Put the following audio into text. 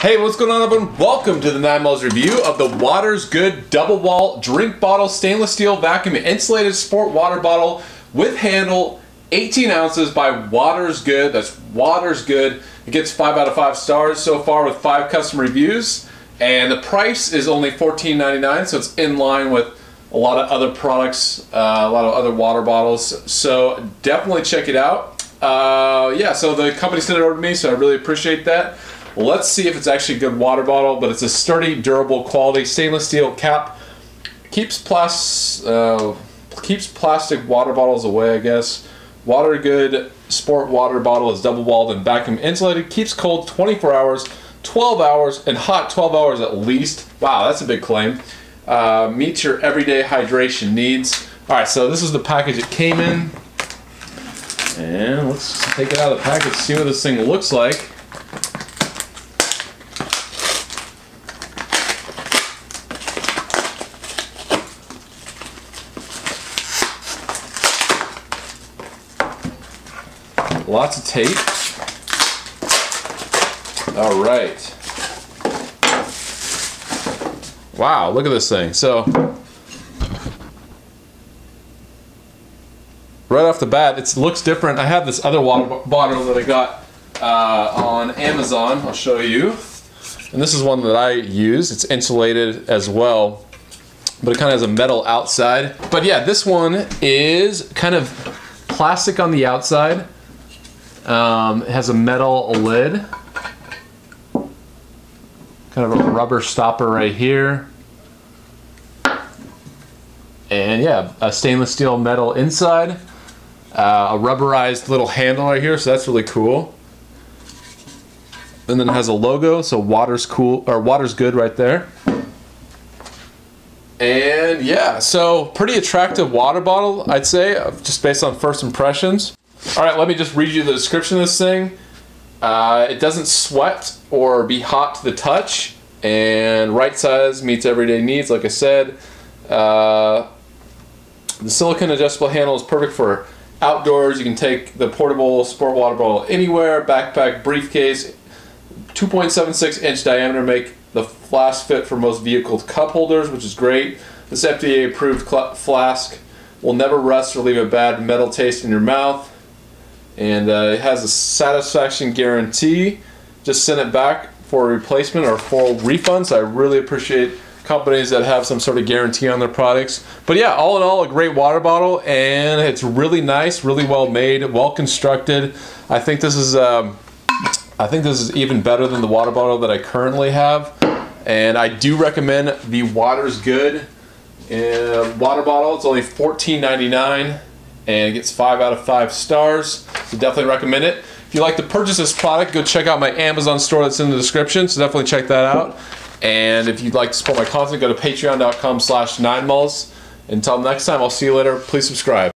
Hey, what's going on, everyone? Welcome to the 9malls review of the Water's Good double wall drink bottle stainless steel vacuum insulated sport water bottle with handle, 18 ounces by Water's Good. That's Water's Good. It gets 5 out of 5 stars so far with 5 custom reviews, and the price is only $14.99, so it's in line with a lot of other products, a lot of other water bottles. So definitely check it out. Yeah, so the company sent it over to me, so I really appreciate that. Let's see if it's actually a good water bottle, but it's a sturdy, durable quality stainless steel cap. Keeps plastic water bottles away, I guess. Water's Good sport water bottle is double-walled and vacuum insulated. Keeps cold 24 hours, 12 hours, and hot 12 hours at least. Wow, that's a big claim. Meets your everyday hydration needs. All right, so this is the package it came in. And let's take it out of the package, see what this thing looks like. Lots of tape. All right. Wow, look at this thing. So, right off the bat, it looks different. I have this other water bottle that I got on Amazon. I'll show you. And this is one that I use. It's insulated as well, but it kind of has a metal outside. But yeah, this one is kind of plastic on the outside. It has a metal lid, kind of a rubber stopper right here, and yeah, a stainless steel metal inside, a rubberized little handle right here, so that's really cool. And then it has a logo, so Water's Good right there. And yeah, so pretty attractive water bottle, I'd say, just based on first impressions. All right, let me just read you the description of this thing. It doesn't sweat or be hot to the touch, and right size, meets everyday needs, like I said. The silicone adjustable handle is perfect for outdoors. You can take the portable sport water bottle anywhere, backpack, briefcase. 2.76 inch diameter make the flask fit for most vehicle cup holders, which is great. This FDA approved flask will never rust or leave a bad metal taste in your mouth. And it has a satisfaction guarantee. Just send it back for a replacement or for a refund. So I really appreciate companies that have some sort of guarantee on their products. But yeah, all in all, a great water bottle, and it's really nice, really well made, well constructed. I think this is even better than the water bottle that I currently have, and I do recommend the Water's Good water bottle. It's only $14.99. and it gets 5 out of 5 stars, so definitely recommend it. If you'd like to purchase this product, go check out my Amazon store that's in the description, so definitely check that out. And if you'd like to support my content, go to patreon.com/9malls. Until next time, I'll see you later. Please subscribe.